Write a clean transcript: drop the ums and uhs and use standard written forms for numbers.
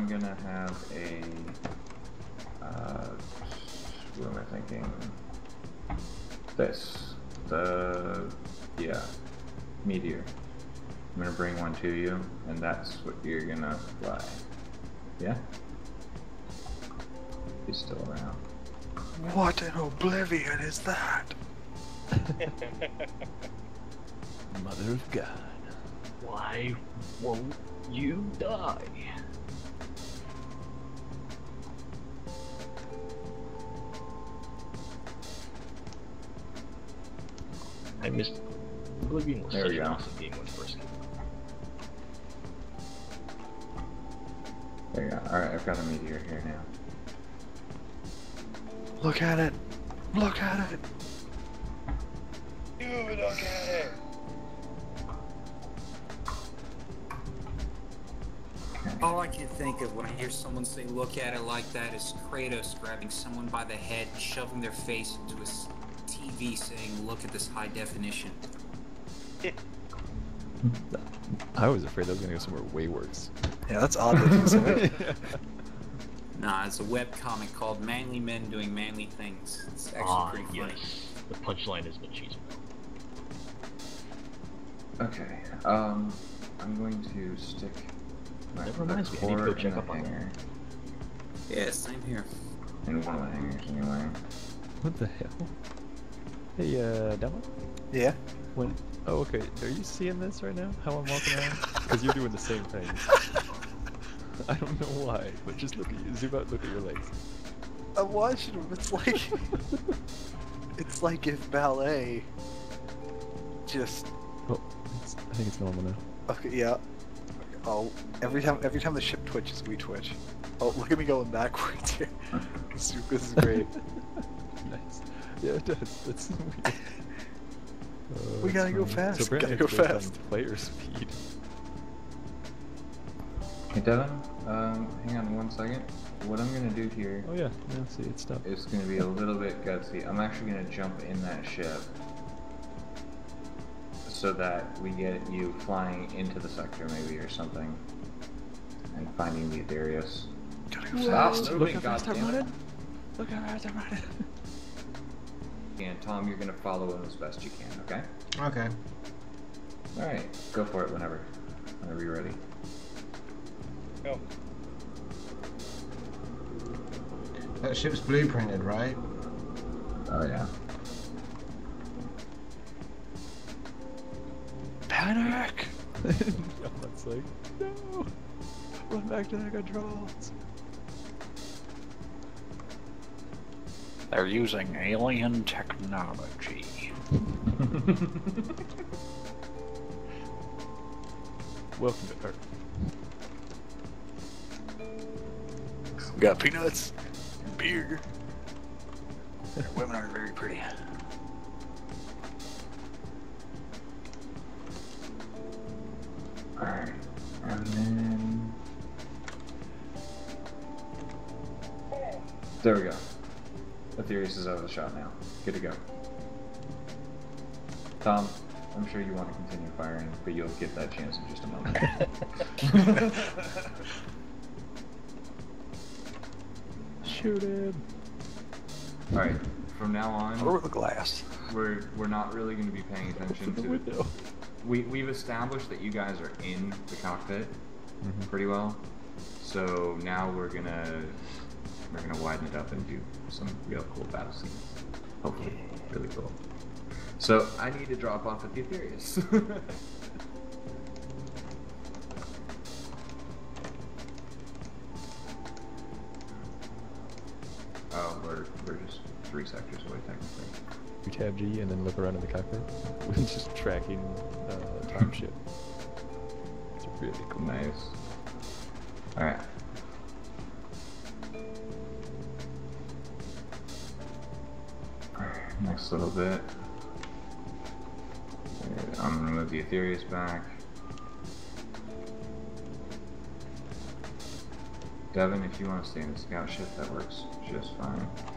I'm gonna have a, what am I thinking? This, yeah, meteor. I'm gonna bring one to you, and that's what you're gonna fly. Yeah? He's still around. What in oblivion is that? Mother of God. Why won't you die? I missed Oblivion was such an awesome game with person. There you go. Alright, I've got a meteor here now. Look at it! Look at it! Dude, look at it! All I can think of when I hear someone say look at it like that is Kratos grabbing someone by the head and shoving their face into a TV saying look at this high definition. I was afraid that was going to go somewhere way worse. Yeah, that's odd. Nah, it's a webcomic called Manly Men Doing Manly Things. It's actually pretty funny. Yes. The punchline is machismo. Okay, I'm going to stick my cord in the hanger. Yeah, same here. In one of the hangers, anyway. What the hell? Hey, Demo? Yeah? When? Oh, okay. Are you seeing this right now? How I'm walking around? Because you're doing the same thing. I don't know why, but just look at you, zoom out, look at your legs. I'm watching them. It's like it's like if ballet just. Oh, I think it's normal now. Okay, yeah. Oh, every time the ship twitches, we twitch. Oh, look at me going backwards here. This is great. Nice. Yeah, it does. That's weird. We gotta go fast. So gotta go fast. Player speed. Hey Devin, hang on 1 second. What I'm gonna do here it's gonna be a little bit gutsy. I'm actually gonna jump in that ship so that we get you flying into the sector maybe or something and finding the Aetherius. Stop moving, goddammit! Look how fast I'm running! And Tom, you're gonna follow him as best you can, okay? Okay. Alright, go for it whenever. Whenever you're ready. Go. That ship's blueprinted, right? Oh yeah. Panic! It's like, no! Run back to the controls! They're using alien technology. Welcome to Earth. We got peanuts, and beer. Women are very pretty. Alright, and then. There we go. Aetherius is out of the shot now. Good to go. Tom, I'm sure you want to continue firing, but you'll get that chance in just a moment. Shoot him. Alright, from now on, over the glass. We're not really going to be paying attention to the window. We've established that you guys are in the cockpit pretty well. So now we're gonna widen it up and do some real cool battle scenes. Hopefully, really cool. So I need to drop off at the Aetherius. We're just 3 sectors away, technically. You tab G and then look around in the cockpit. We're just tracking time ship. It's really cool. Nice. Alright. Alright, next little bit. I'm gonna move the Aetherius back. Devin, if you want to stay in the scout ship, that works just fine.